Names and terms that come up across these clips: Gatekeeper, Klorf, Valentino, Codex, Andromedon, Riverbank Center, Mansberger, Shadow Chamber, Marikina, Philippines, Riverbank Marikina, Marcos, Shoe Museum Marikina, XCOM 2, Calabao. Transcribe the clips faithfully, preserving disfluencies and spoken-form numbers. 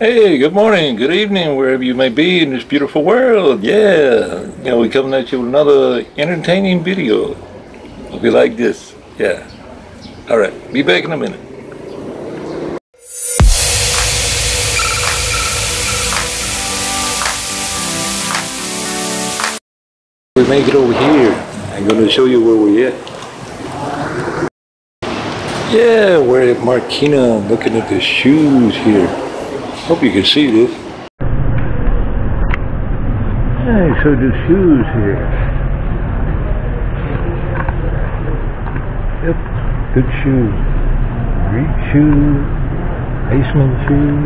Hey, good morning, good evening, wherever you may be in this beautiful world. Yeah, you know, we're coming at you with another entertaining video. It'll be like this. Yeah. All right, be back in a minute. We make it over here. I'm going to show you where we're at. Yeah, we're at Marikina looking at the shoes here. Hope you can see this. Hey, so the shoes here. Yep, good shoes. Greek shoes, Haitian shoes,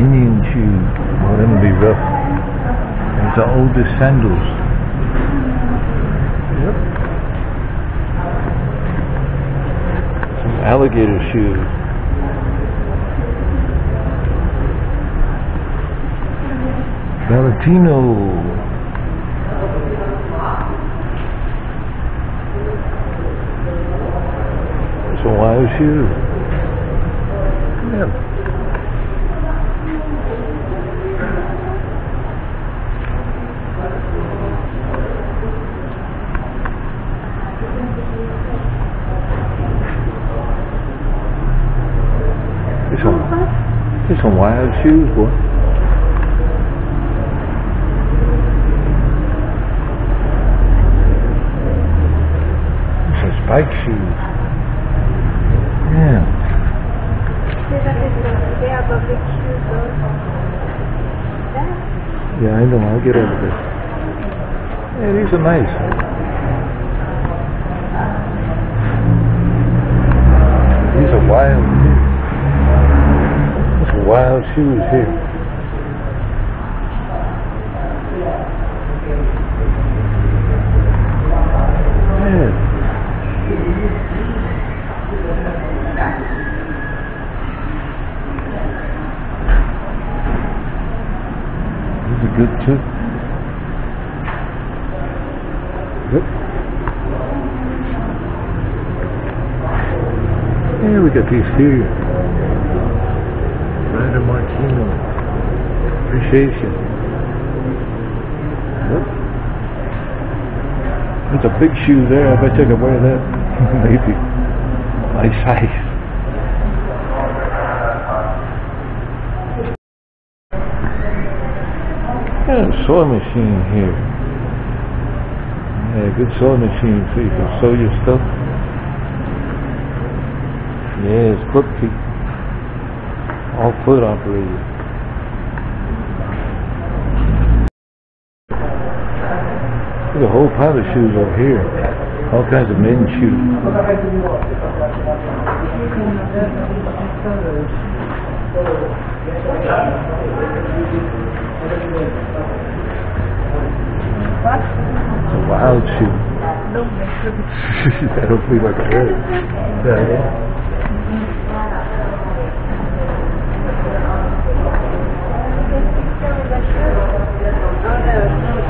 Indian shoes. Well, them will be rough. It's the oldest sandals. Yep. Alligator shoes. Valentino. It's a wild shoe. There's some wild shoes, boy. There's some spike shoes. Yeah. Yeah, I know. I'll get over this. Yeah, these are nice. These are wild. Wild shoes here. Yeah. These are good too. Yep. Yeah, we got these here. Marcino appreciation. Yep. That's a big shoe there. I bet you could wear that. Maybe. My size. Yeah, sewing machine here. Yeah, good sewing machine so you can sew your stuff. Yeah, it's foot feet. All foot operated. There's a whole pile of shoes over here. All kinds of men's shoes. It's a wild shoe. I don't believe I can hear it.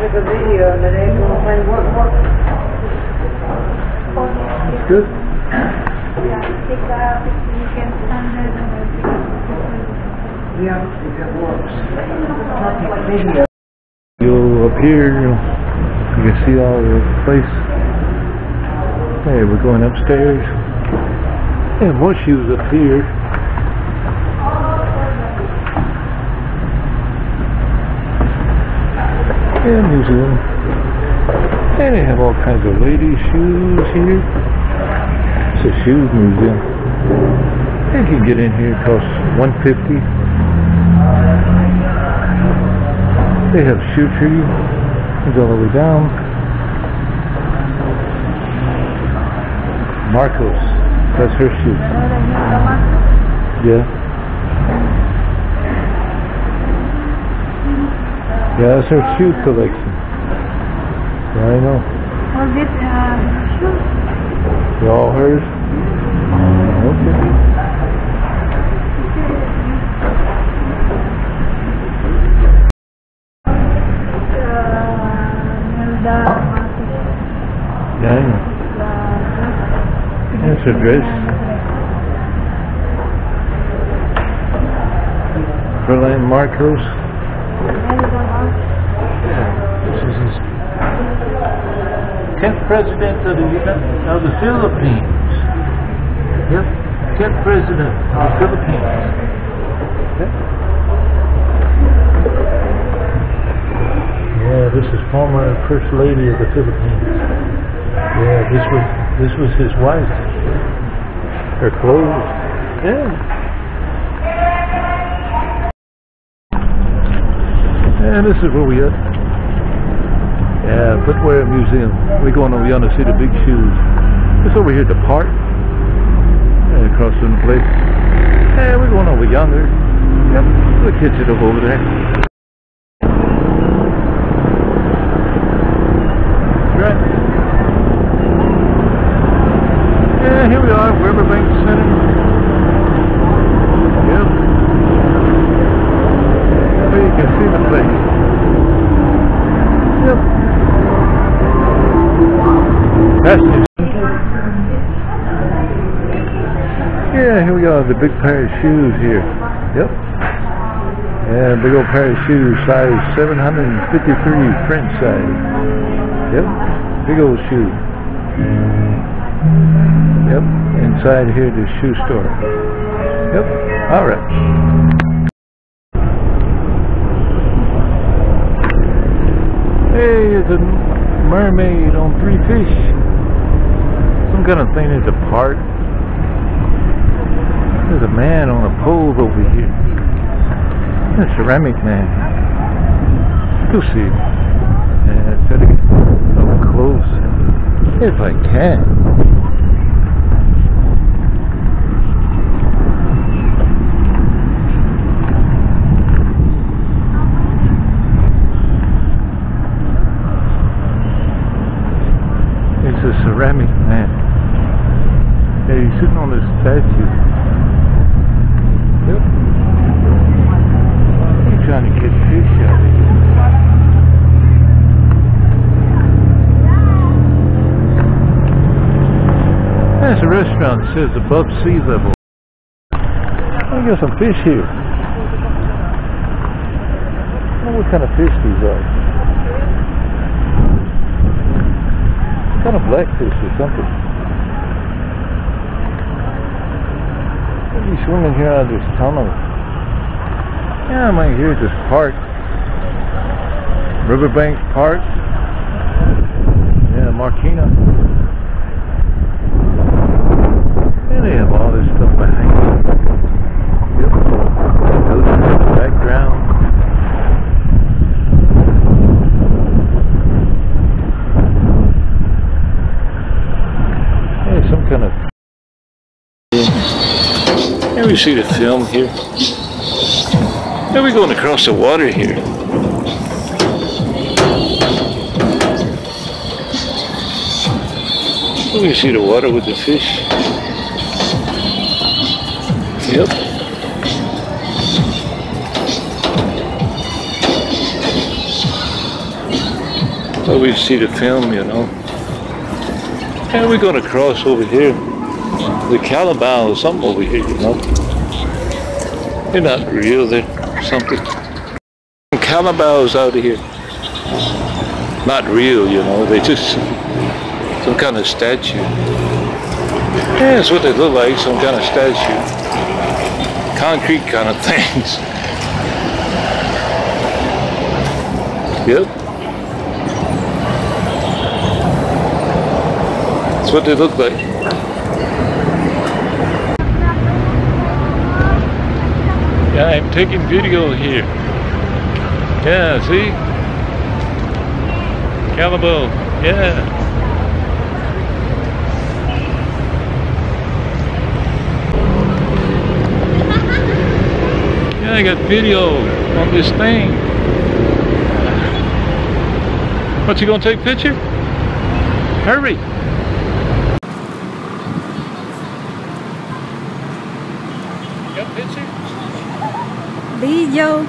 The video and then what what it's good. Yeah, it works. Video. You'll appear, you can see all the place. Hey, we're going upstairs. And more shoes up here. And museum. And they have all kinds of ladies' shoes here. It's a shoes museum. And you can get in here, it costs one fifty. They have shoe tree. It's all the way down. Marcos. That's her shoe. Yeah. Yeah, that's her shoe collection. Yeah, I know. Was it um, shoes? They're all hers? Mm-hmm. Okay. Yeah, I know. That's her dress. Brother Marcos. This is his tenth president of the, of the Philippines. Yep, tenth president of the Philippines. Yep. Yeah, this is former First Lady of the Philippines. Yeah, this was this was his wife. Her clothes. Yeah. And this is where we are. Yeah, Footwear Museum. We're going over yonder to see the big shoes. It's over here at the park. And across from the place. Hey, we're going over yonder. Yep, the kids are over there. Right. Yeah, here we are, Riverbank Center. Yep. There you can see the place. Yeah, here we are, the big pair of shoes here. Yep. Yeah, big old pair of shoes, size seven fifty-three, French size. Yep. Big old shoe. Yep. Inside here, the shoe store. Yep. All right. Hey, it's a mermaid on three fish. Some kind of thing is a part. There's a man on a pole over here. A ceramic man. You'll see. Yeah, try to get up close. If I can. It's a ceramic man. Yeah, he's sitting on this statue. Yep. He's trying to get fish out of here. There's a restaurant that says above sea level. We got some fish here. I don't know what kind of fish these are. What kind of blackfish or something. He's swimming here out of this tunnel. Yeah, I'm right here at this park. Riverbank Park. Yeah, Marikina. Yeah, they have all this stuff behind you. Yep. Those are in the background. Yeah, some kind of... Here we see the film here. Now we're going across the water here. Here we see the water with the fish. Yep. So we see the film, you know. And we're going to cross over here. The Calabao or something over here, you know. They're not real, they're something. Calabao's out of here. Not real, you know, they just some kind of statue. Yeah, that's what they look like, some kind of statue. Concrete kind of things. Yep. That's what they look like. Yeah, I'm taking video here. Yeah, see? Calabao, yeah. Yeah, I got video on this thing. What, you gonna take a picture? Hurry! You got a picture? Video.